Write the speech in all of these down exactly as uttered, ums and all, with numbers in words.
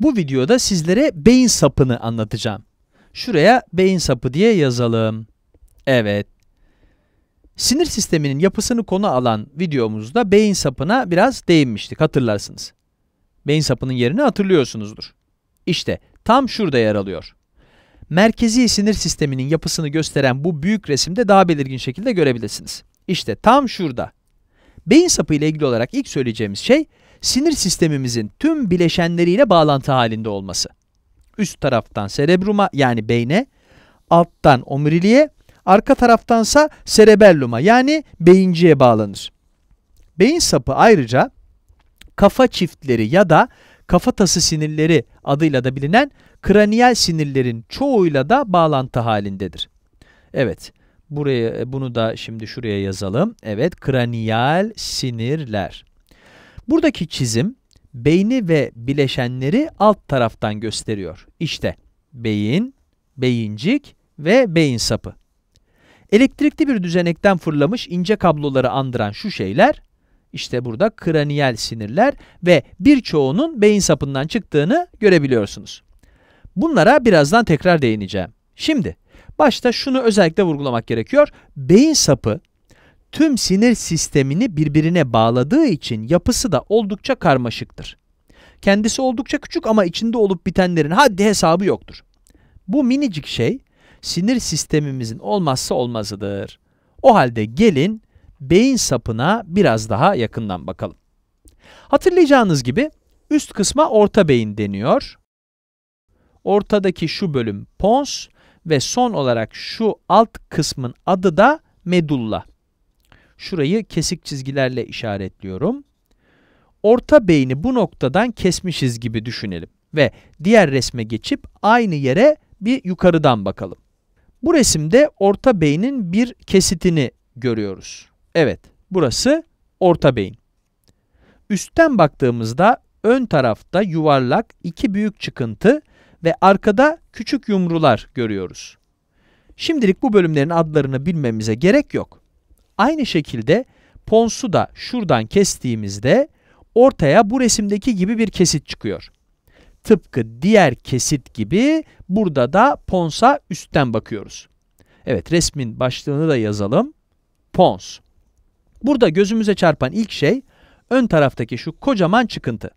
Bu videoda sizlere beyin sapını anlatacağım. Şuraya beyin sapı diye yazalım. Evet. Sinir sisteminin yapısını konu alan videomuzda beyin sapına biraz değinmiştik, hatırlarsınız. Beyin sapının yerini hatırlıyorsunuzdur. İşte tam şurada yer alıyor. Merkezi sinir sisteminin yapısını gösteren bu büyük resimde daha belirgin şekilde görebilirsiniz. İşte tam şurada. Beyin sapı ile ilgili olarak ilk söyleyeceğimiz şey, sinir sistemimizin tüm bileşenleriyle bağlantı halinde olması. Üst taraftan serebruma yani beyne, alttan omuriliğe, arka taraftansa serebelluma yani beyinciye bağlanır. Beyin sapı ayrıca kafa çiftleri ya da kafatası sinirleri adıyla da bilinen kraniyel sinirlerin çoğuyla da bağlantı halindedir. Evet, buraya, bunu da şimdi şuraya yazalım. Evet, kraniyel sinirler. Buradaki çizim beyni ve bileşenleri alt taraftan gösteriyor. İşte beyin, beyincik ve beyin sapı. Elektrikli bir düzenekten fırlamış ince kabloları andıran şu şeyler, işte burada kraniyel sinirler ve birçoğunun beyin sapından çıktığını görebiliyorsunuz. Bunlara birazdan tekrar değineceğim. Şimdi, başta şunu özellikle vurgulamak gerekiyor. Beyin sapı, tüm sinir sistemini birbirine bağladığı için yapısı da oldukça karmaşıktır. Kendisi oldukça küçük ama içinde olup bitenlerin haddi hesabı yoktur. Bu minicik şey, sinir sistemimizin olmazsa olmazıdır. O halde gelin beyin sapına biraz daha yakından bakalım. Hatırlayacağınız gibi üst kısma orta beyin deniyor. Ortadaki şu bölüm pons ve son olarak şu alt kısmın adı da medulla. Şurayı kesik çizgilerle işaretliyorum. Orta beyni bu noktadan kesmişiz gibi düşünelim ve diğer resme geçip aynı yere bir yukarıdan bakalım. Bu resimde orta beynin bir kesitini görüyoruz. Evet, burası orta beyin. Üstten baktığımızda ön tarafta yuvarlak iki büyük çıkıntı ve arkada küçük yumrular görüyoruz. Şimdilik bu bölümlerin adlarını bilmemize gerek yok. Aynı şekilde ponsu da şuradan kestiğimizde ortaya bu resimdeki gibi bir kesit çıkıyor. Tıpkı diğer kesit gibi burada da ponsa üstten bakıyoruz. Evet, resmin başlığını da yazalım. Pons. Burada gözümüze çarpan ilk şey ön taraftaki şu kocaman çıkıntı.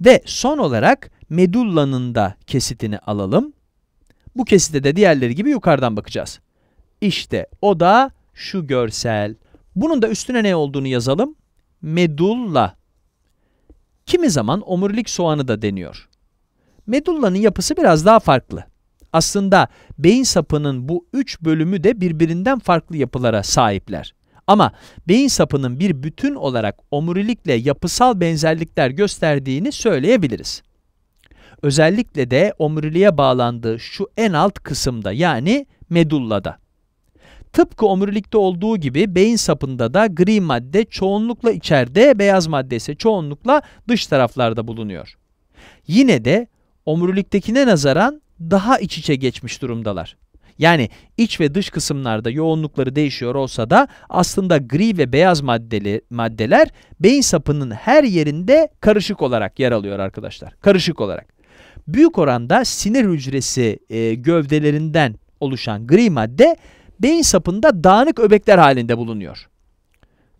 Ve son olarak medullanın da kesitini alalım. Bu kesite de diğerleri gibi yukarıdan bakacağız. İşte o da şu görsel. Bunun da üstüne ne olduğunu yazalım. Medulla. Kimi zaman omurilik soğanı da deniyor. Medullanın yapısı biraz daha farklı. Aslında beyin sapının bu üç bölümü de birbirinden farklı yapılara sahipler. Ama beyin sapının bir bütün olarak omurilikle yapısal benzerlikler gösterdiğini söyleyebiliriz. Özellikle de omuriliğe bağlandığı şu en alt kısımda yani medullada. Tıpkı omurilikte olduğu gibi beyin sapında da gri madde çoğunlukla içeride, beyaz madde ise çoğunlukla dış taraflarda bulunuyor. Yine de omuriliktekine nazaran daha iç içe geçmiş durumdalar. Yani iç ve dış kısımlarda yoğunlukları değişiyor olsa da aslında gri ve beyaz maddeli maddeler beyin sapının her yerinde karışık olarak yer alıyor arkadaşlar. Karışık olarak. Büyük oranda sinir hücresi e, gövdelerinden oluşan gri madde beyin sapında dağınık öbekler halinde bulunuyor.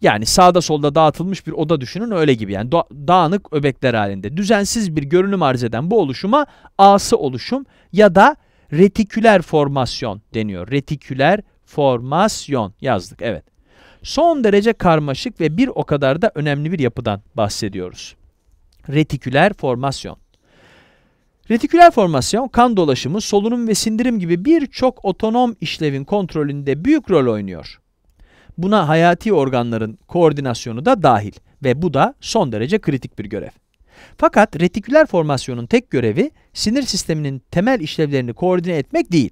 Yani sağda solda dağıtılmış bir oda düşünün, öyle gibi yani da dağınık öbekler halinde. Düzensiz bir görünüm arz eden bu oluşuma ası oluşum ya da retiküler formasyon deniyor. Retiküler formasyon yazdık, evet. Son derece karmaşık ve bir o kadar da önemli bir yapıdan bahsediyoruz. Retiküler formasyon. Retiküler formasyon, kan dolaşımı, solunum ve sindirim gibi birçok otonom işlevin kontrolünde büyük rol oynuyor. Buna hayati organların koordinasyonu da dahil ve bu da son derece kritik bir görev. Fakat retiküler formasyonun tek görevi sinir sisteminin temel işlevlerini koordine etmek değil.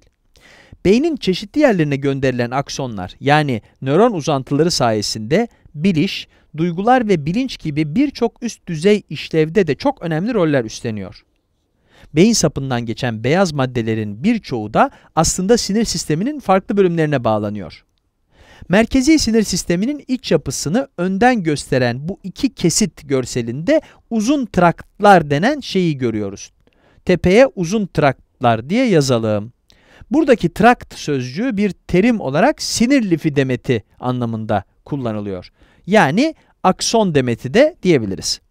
Beynin çeşitli yerlerine gönderilen aksonlar yani nöron uzantıları sayesinde biliş, duygular ve bilinç gibi birçok üst düzey işlevde de çok önemli roller üstleniyor. Beyin sapından geçen beyaz maddelerin birçoğu da aslında sinir sisteminin farklı bölümlerine bağlanıyor. Merkezi sinir sisteminin iç yapısını önden gösteren bu iki kesit görselinde uzun traktlar denen şeyi görüyoruz. Tepeye uzun traktlar diye yazalım. Buradaki trakt sözcüğü bir terim olarak sinir lifi demeti anlamında kullanılıyor. Yani akson demeti de diyebiliriz.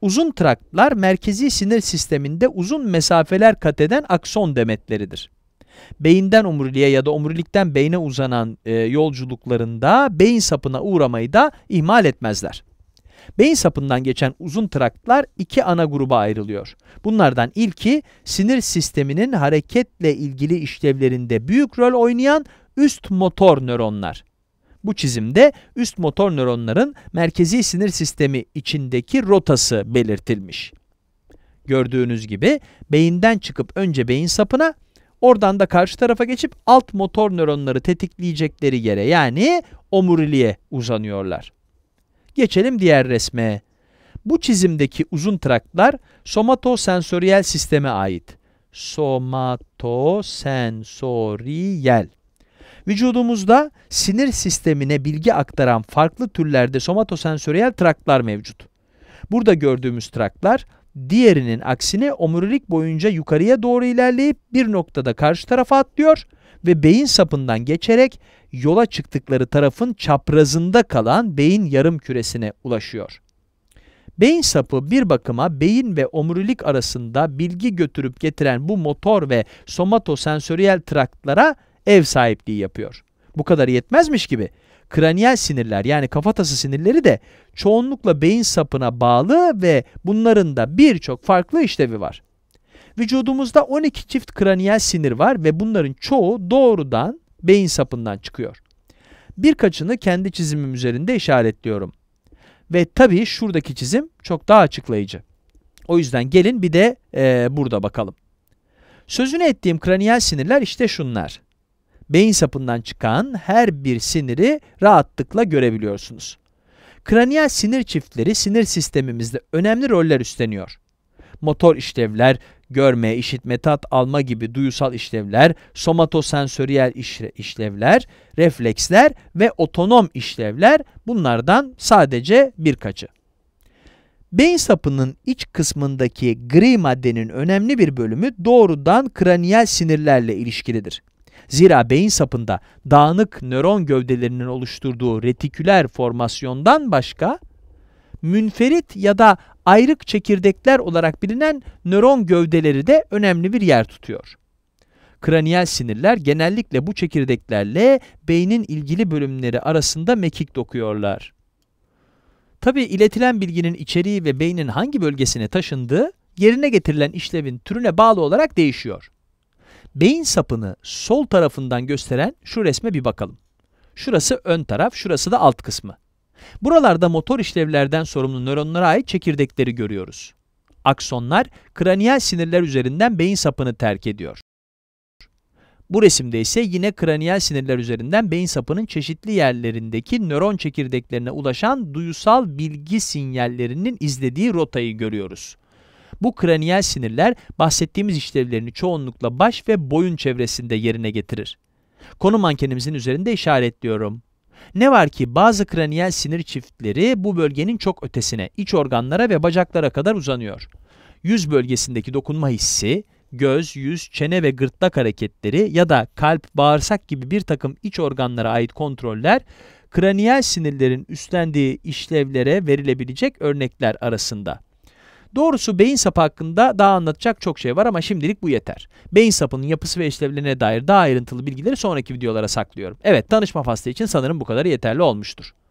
Uzun traktlar merkezi sinir sisteminde uzun mesafeler kat eden akson demetleridir. Beyinden omuriliğe ya da omurilikten beyne uzanan e, yolculuklarında beyin sapına uğramayı da ihmal etmezler. Beyin sapından geçen uzun traktlar iki ana gruba ayrılıyor. Bunlardan ilki sinir sisteminin hareketle ilgili işlevlerinde büyük rol oynayan üst motor nöronlar. Bu çizimde üst motor nöronların merkezi sinir sistemi içindeki rotası belirtilmiş. Gördüğünüz gibi beyinden çıkıp önce beyin sapına, oradan da karşı tarafa geçip alt motor nöronları tetikleyecekleri yere, yani omuriliğe uzanıyorlar. Geçelim diğer resme. Bu çizimdeki uzun traktlar somatosensöriyel sisteme ait. Somatosensöriyel. Vücudumuzda sinir sistemine bilgi aktaran farklı türlerde somatosensöriyel traktlar mevcut. Burada gördüğümüz traktlar diğerinin aksine omurilik boyunca yukarıya doğru ilerleyip bir noktada karşı tarafa atlıyor ve beyin sapından geçerek yola çıktıkları tarafın çaprazında kalan beyin yarım küresine ulaşıyor. Beyin sapı bir bakıma beyin ve omurilik arasında bilgi götürüp getiren bu motor ve somatosensöriyel traktlara ev sahipliği yapıyor. Bu kadar yetmezmiş gibi kraniyel sinirler, yani kafatası sinirleri de çoğunlukla beyin sapına bağlı ve bunların da birçok farklı işlevi var. Vücudumuzda on iki çift kraniyel sinir var ve bunların çoğu doğrudan beyin sapından çıkıyor. Birkaçını kendi çizimim üzerinde işaretliyorum. Ve tabii şuradaki çizim çok daha açıklayıcı. O yüzden gelin bir de e, burada bakalım. Sözünü ettiğim kraniyel sinirler işte şunlar. Beyin sapından çıkan her bir siniri rahatlıkla görebiliyorsunuz. Kraniyel sinir çiftleri sinir sistemimizde önemli roller üstleniyor. Motor işlevler, görme, işitme, tat alma gibi duyusal işlevler, somatosensöriyel işlevler, refleksler ve otonom işlevler, bunlardan sadece birkaçı. Beyin sapının iç kısmındaki gri maddenin önemli bir bölümü doğrudan kraniyel sinirlerle ilişkilidir. Zira beyin sapında dağınık nöron gövdelerinin oluşturduğu retiküler formasyondan başka, münferit ya da ayrık çekirdekler olarak bilinen nöron gövdeleri de önemli bir yer tutuyor. Kraniyel sinirler genellikle bu çekirdeklerle beynin ilgili bölümleri arasında mekik dokuyorlar. Tabii iletilen bilginin içeriği ve beynin hangi bölgesine taşındığı, yerine getirilen işlevin türüne bağlı olarak değişiyor. Beyin sapını sol tarafından gösteren şu resme bir bakalım. Şurası ön taraf, şurası da alt kısmı. Buralarda motor işlevlerden sorumlu nöronlara ait çekirdekleri görüyoruz. Aksonlar kraniyel sinirler üzerinden beyin sapını terk ediyor. Bu resimde ise yine kraniyel sinirler üzerinden beyin sapının çeşitli yerlerindeki nöron çekirdeklerine ulaşan duyusal bilgi sinyallerinin izlediği rotayı görüyoruz. Bu kraniyel sinirler bahsettiğimiz işlevlerini çoğunlukla baş ve boyun çevresinde yerine getirir. Konu mankenimizin üzerinde işaretliyorum. Ne var ki bazı kraniyel sinir çiftleri bu bölgenin çok ötesine, iç organlara ve bacaklara kadar uzanıyor. Yüz bölgesindeki dokunma hissi, göz, yüz, çene ve gırtlak hareketleri ya da kalp, bağırsak gibi bir takım iç organlara ait kontroller, kraniyel sinirlerin üstlendiği işlevlere verilebilecek örnekler arasında. Doğrusu beyin sapı hakkında daha anlatacak çok şey var ama şimdilik bu yeter. Beyin sapının yapısı ve işlevlerine dair daha ayrıntılı bilgileri sonraki videolara saklıyorum. Evet, tanışma faslı için sanırım bu kadar yeterli olmuştur.